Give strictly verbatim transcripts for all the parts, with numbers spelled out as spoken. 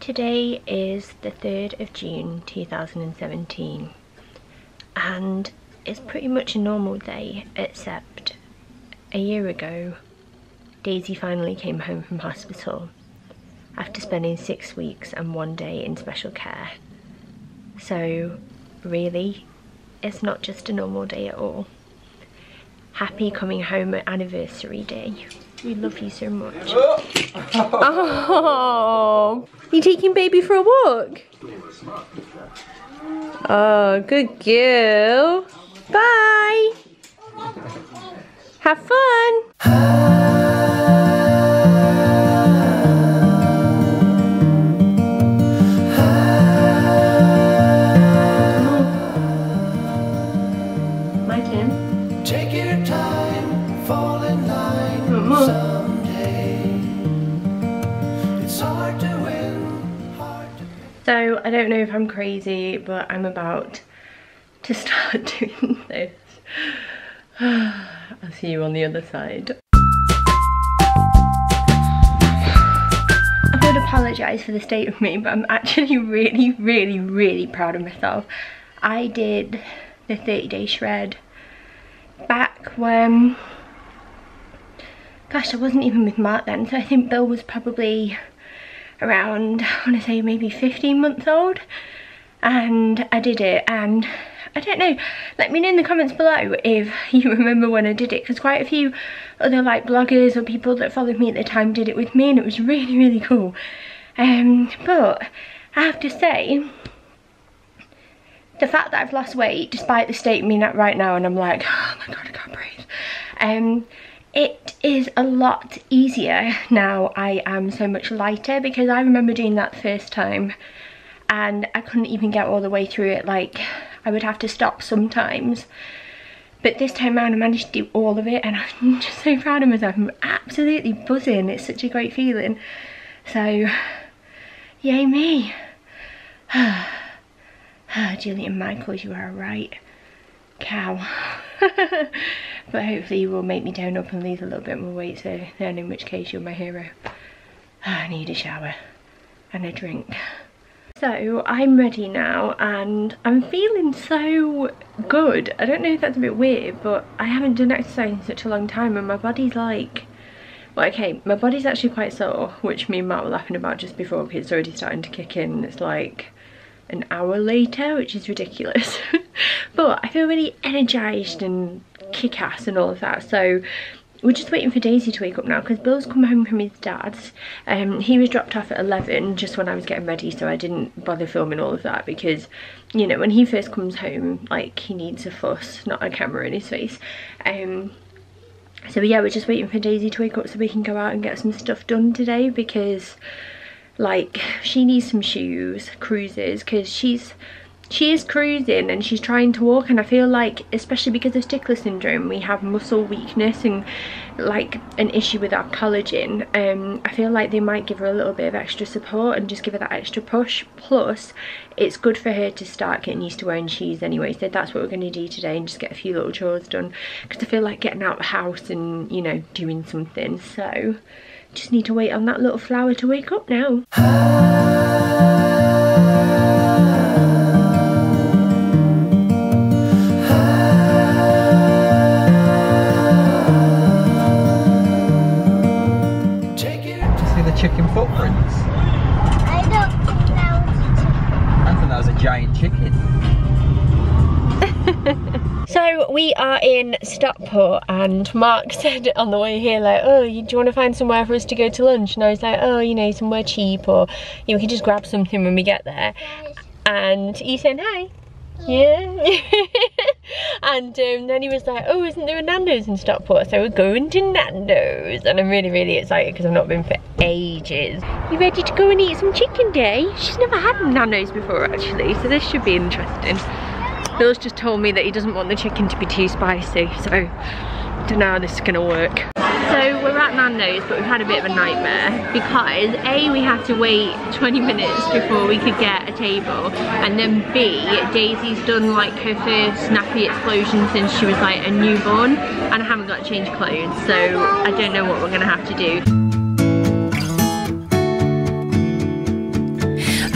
Today is the third of June two thousand seventeen and it's pretty much a normal day, except a year ago Daisy finally came home from hospital after spending six weeks and one day in special care. So really it's not just a normal day at all. Happy coming home anniversary day. We love you so much. Oh, you taking baby for a walk? Oh, good girl. Bye. Have fun. So, I don't know if I'm crazy, but I'm about to start doing this. I'll see you on the other side. I would apologise for the state of me, but I'm actually really, really, really proud of myself. I did the thirty day shred back when... Gosh, I wasn't even with Mark then, so I think Bill was probably... around, I want to say maybe fifteen months old, and I did it. And I don't know, let me know in the comments below if you remember when I did it, because quite a few other like bloggers or people that followed me at the time did it with me, and it was really, really cool. Um, but I have to say, the fact that I've lost weight despite the state of me right now, and I'm like, oh my god, I can't breathe. Um, It is a lot easier now. I am so much lighter, because I remember doing that the first time and I couldn't even get all the way through it. Like, I would have to stop sometimes, but this time around I managed to do all of it, and I'm just so proud of myself. I'm absolutely buzzing. It's such a great feeling. So yay me. Jillian Michaels, you are right cow. But hopefully you will make me tone up and lose a little bit more weight, so then in which case you're my hero. I need a shower and a drink. So I'm ready now and I'm feeling so good. I don't know if that's a bit weird, but I haven't done exercise in such a long time and my body's like, well, okay, my body's actually quite sore, which me and Mark were laughing about just before, because it's already starting to kick in and it's like an hour later, which is ridiculous. But I feel really energized and kick-ass and all of that. So we're just waiting for Daisy to wake up now, because Bill's come home from his dad's. Um, he was dropped off at eleven, just when I was getting ready, so I didn't bother filming all of that, because, you know, when he first comes home, like, he needs a fuss, not a camera in his face. Um, so yeah, we're just waiting for Daisy to wake up so we can go out and get some stuff done today, because... like, she needs some shoes, cruises, because she's, she is cruising and she's trying to walk, and I feel like, especially because of Stickler Syndrome, we have muscle weakness and, like, an issue with our collagen. Um, I feel like they might give her a little bit of extra support and just give her that extra push. Plus, it's good for her to start getting used to wearing shoes anyway, so that's what we're going to do today, and just get a few little chores done, because I feel like getting out of the house and, you know, doing something, so... just need to wait on that little flower to wake up now. Take it. To see the chicken footprints. I don't think that was a chicken. I think that was a giant chicken. So we are in Stockport, and Mark said on the way here, like, oh, you, do you want to find somewhere for us to go to lunch? And I was like, oh, you know, somewhere cheap, or, you know, we can just grab something when we get there. And you saying hi? Yeah. yeah. And um, then he was like, oh, isn't there a Nando's in Stockport? So we're going to Nando's. And I'm really, really excited, because I've not been for ages. You ready to go and eat some chicken, Day? She's never had Nando's before, actually, so this should be interesting. Bill's just told me that he doesn't want the chicken to be too spicy, so I don't know how this is going to work. So we're at Nando's, but we've had a bit of a nightmare, because A, we had to wait twenty minutes before we could get a table, and then B, Daisy's done like her first nappy explosion since she was like a newborn, and I haven't got to change clothes, so I don't know what we're going to have to do.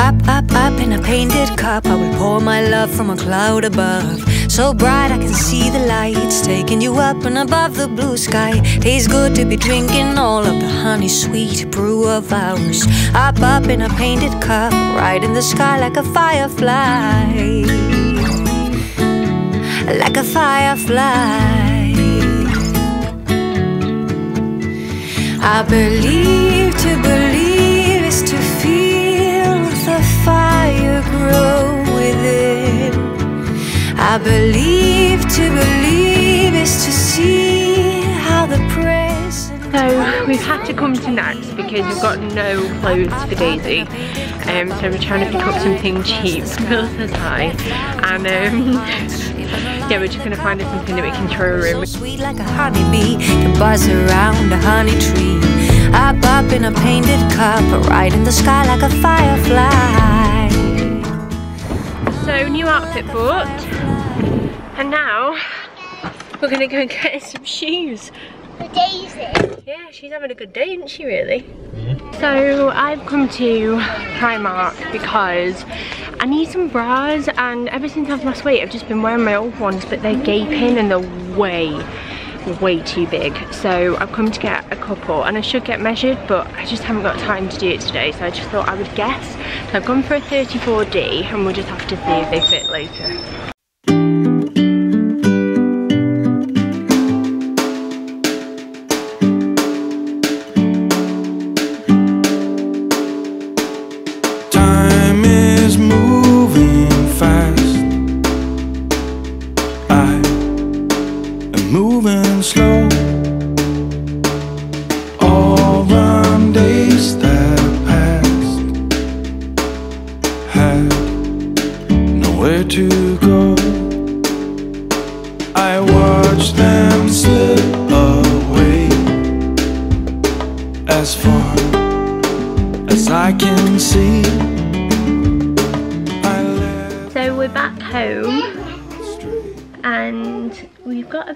Up, up, up in a painted cup, I will pour my love from a cloud above. So bright I can see the lights, taking you up and above the blue sky. Tastes good to be drinking all of the honey sweet brew of ours. Up, up in a painted cup, right in the sky like a firefly. Like a firefly. I believe to believe is to feel the fire grow within. I believe to believe is to see how the present. So we've had to come to Nats because we've got no clothes for Daisy, um, so we're trying to pick up something cheap. Bill says hi, and um, yeah, we're just gonna find us something that we can throw around. So sweet like a honeybee, can buzz around a honey tree. Up, up in a painted cup, right in the sky like a firefly. So, new outfit bought, and now we're gonna go and get some shoes. For Daisy. Yeah, she's having a good day, isn't she, really? Mm-hmm. So, I've come to Primark because I need some bras, and ever since I've lost weight I've just been wearing my old ones, but they're gaping and they're way, way too big. So I've come to get a couple, and I should get measured, but I just haven't got time to do it today, so I just thought I would guess. So I've gone for a thirty-four D, and we'll just have to see if they fit later.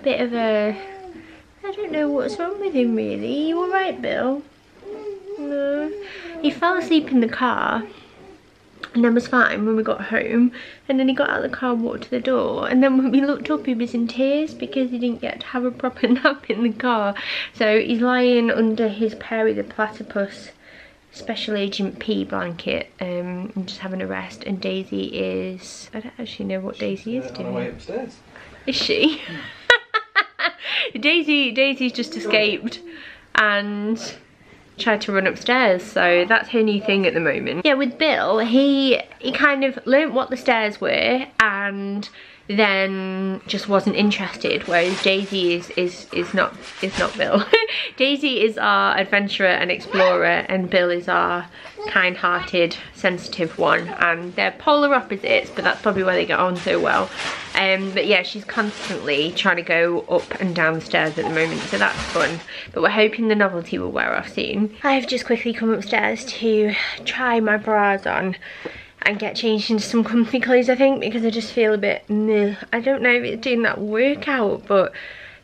Bit of a, I don't know what's wrong with him really. You all right, Bill? No. He fell asleep in the car and then was fine when we got home, and then he got out of the car and walked to the door, and then when we looked up he was in tears because he didn't get to have a proper nap in the car. So he's lying under his Perry the Platypus Special Agent P blanket, um, and just having a rest, and Daisy is, I don't actually know what Daisy is doing. On her way upstairs. Is she? Daisy, Daisy's just escaped and tried to run upstairs, so that's her new thing at the moment. Yeah, with Bill, he he kind of learnt what the stairs were and then just wasn't interested, whereas Daisy is is is not is not Bill. Daisy is our adventurer and explorer, and Bill is our kind-hearted, sensitive one, and they're polar opposites, but that's probably why they get on so well. Um, but yeah, she's constantly trying to go up and down the stairs at the moment, so that's fun. But we're hoping the novelty will wear off soon. I've just quickly come upstairs to try my bras on and get changed into some comfy clothes, I think, because I just feel a bit meh. I don't know if it's doing that workout, but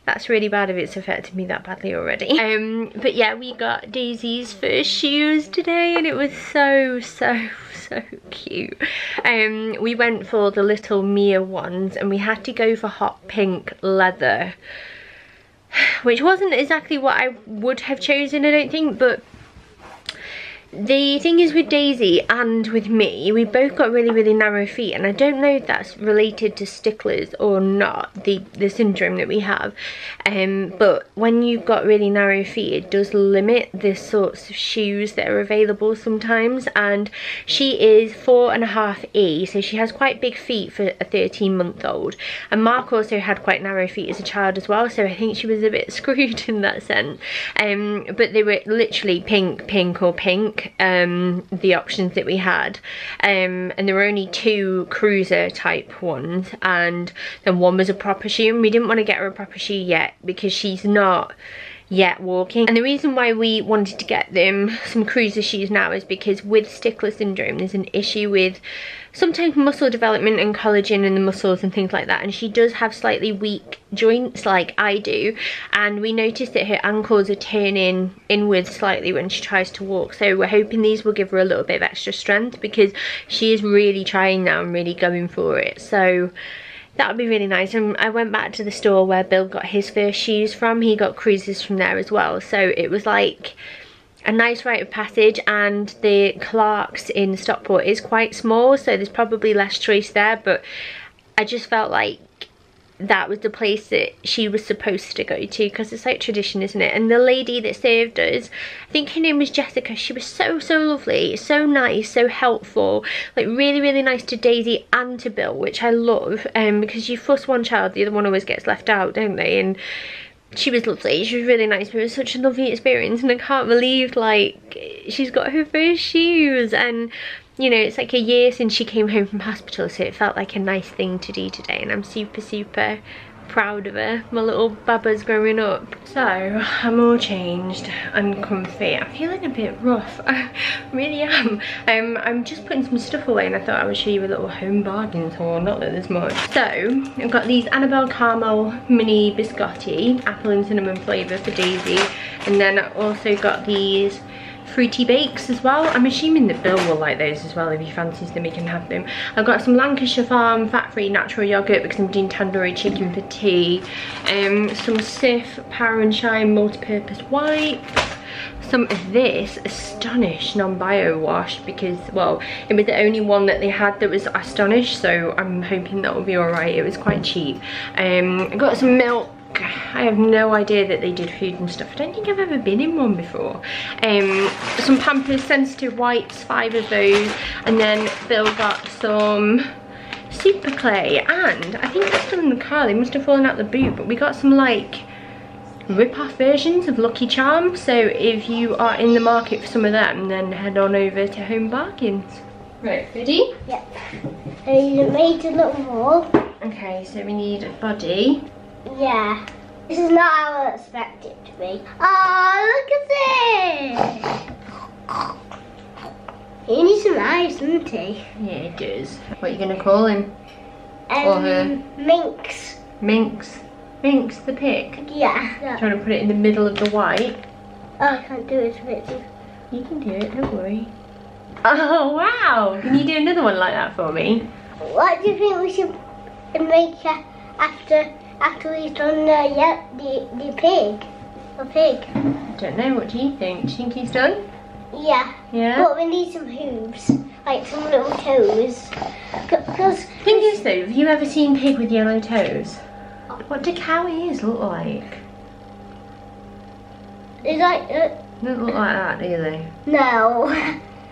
that's really bad if it's affected me that badly already. Um, but yeah, we got Daisy's first shoes today, and it was so, so, so cute. Um, we went for the little Mia ones, and we had to go for hot pink leather, which wasn't exactly what I would have chosen, I don't think, but the thing is with Daisy and with me, we both got really, really narrow feet, and I don't know if that's related to Stickler's or not, the, the syndrome that we have, um, but when you've got really narrow feet, it does limit the sorts of shoes that are available sometimes, and she is four and a half E, so she has quite big feet for a thirteen month old, and Mark also had quite narrow feet as a child as well, so I think she was a bit screwed in that sense, um, but they were literally pink, pink or pink. Um, the options that we had, um, and there were only two cruiser type ones, and then one was a proper shoe, and we didn't want to get her a proper shoe yet because she's not yet walking. And the reason why we wanted to get them some cruiser shoes now is because with Stickler Syndrome there's an issue with sometimes muscle development and collagen in the muscles and things like that, and she does have slightly weak joints like I do, and we noticed that her ankles are turning inwards slightly when she tries to walk, so we're hoping these will give her a little bit of extra strength because she is really trying now and really going for it. So that would be really nice. And I went back to the store where Bill got his first shoes from. He got cruisers from there as well, so it was like a nice rite of passage. And the Clarks in Stockport is quite small, so there's probably less choice there, but I just felt like that was the place that she was supposed to go to because it's like tradition, isn't it? And the lady that served us, I think her name was Jessica, she was so so lovely, so nice, so helpful, like really really nice to Daisy and to Bill, which I love, um because you fuss one child, the other one always gets left out, don't they? And she was lovely, she was really nice, but it was such a lovely experience. And I can't believe like she's got her first shoes, and you know, it's like a year since she came home from hospital, so it felt like a nice thing to do today, and I'm super super proud of her. My little babba's growing up. So I'm all changed and comfy. I'm feeling a bit rough, I really am. um I'm just putting some stuff away, and I thought I would show you a little Home Bargains haul, not that there's much. So I've got these Annabelle Carmel mini biscotti, apple and cinnamon flavor for Daisy, and then I also got these fruity bakes as well. I'm assuming that Bill will like those as well. If he fancies them, he can have them. I've got some Lancashire Farm fat-free natural yogurt because I'm doing tandoori chicken for tea. Um, some Cif Power and Shine multi-purpose wipes. Some of this Astonish non-bio wash because, well, it was the only one that they had that was Astonish, so I'm hoping that will be alright. It was quite cheap. Um, I got some milk. I have no idea that they did food and stuff. I don't think I've ever been in one before. Um, some Pampers sensitive wipes, five of those, and then Bill got some super clay, and I think that's still in the car. They must have fallen out the boot, but we got some like rip-off versions of Lucky Charms. So if you are in the market for some of them, then head on over to Home Bargains. Right, ready? Yep. And you made a little more. Okay, so we need a body. Yeah, this is not how I expect it to be. Oh, look at this! He needs some eyes, doesn't he? Yeah, he does. What are you going to call him? Um, or her? Minx. Minx? Minx the pig? Yeah. yeah. Trying to put it in the middle of the white. Oh, I can't do it. You can do it, don't worry. Oh, wow! Can you do another one like that for me? What do you think we should make after... After we've done the, yeah, the, the pig. The pig. I don't know, what do you think? Do you think he's done? Yeah. Yeah? But we need some hooves. Like some little toes. Because... Thing is though, have you ever seen pig with yellow toes? What do cow ears look like? It's like... Uh, they don't look like that, do they? No.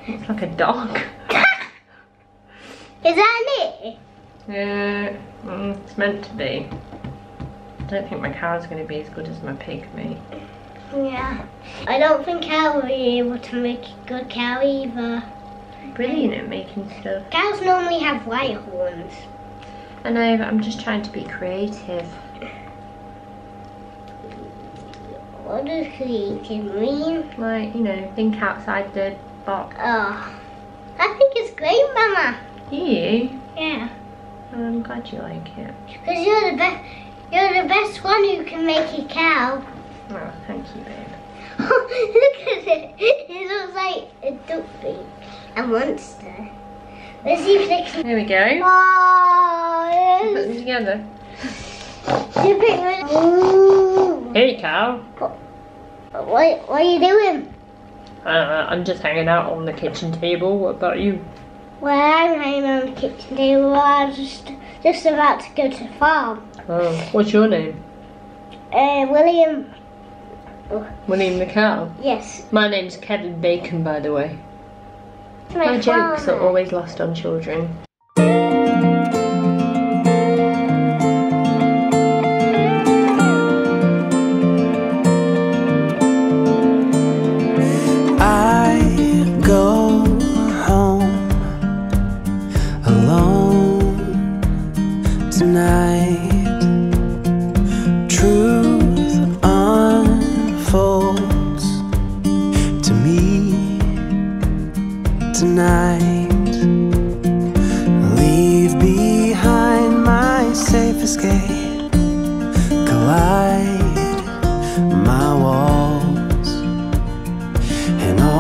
It's like a dog. Is that it? Yeah, mm, it's meant to be. I don't think my cow's going to be as good as my pig, mate. Yeah. I don't think I'll be able to make a good cow either. Brilliant at making stuff. Cows normally have white horns. I know, but I'm just trying to be creative. What does creative mean? Like, you know, think outside the box. Oh. I think it's great, Mama. Do you? Yeah. Oh, I'm glad you like it. Because you're the best. You're the best one who can make a cow. Oh, thank you, babe. Look at it. It looks like a duckling, a monster. Let's see if they can. There we go. Oh, put them together. Hey, cow. What, what are you doing? Uh, I'm just hanging out on the kitchen table. What about you? Well, I'm hanging on the kitchen table. I'm just, just about to go to the farm. Oh, what's your name? Uh, William. Oh. William the cow? Yes. My name's Kevin Bacon, by the way. My, My jokes are always lost on children. I go home alone tonight. Truth to me tonight. Leave behind my safe escape, collide my walls, and all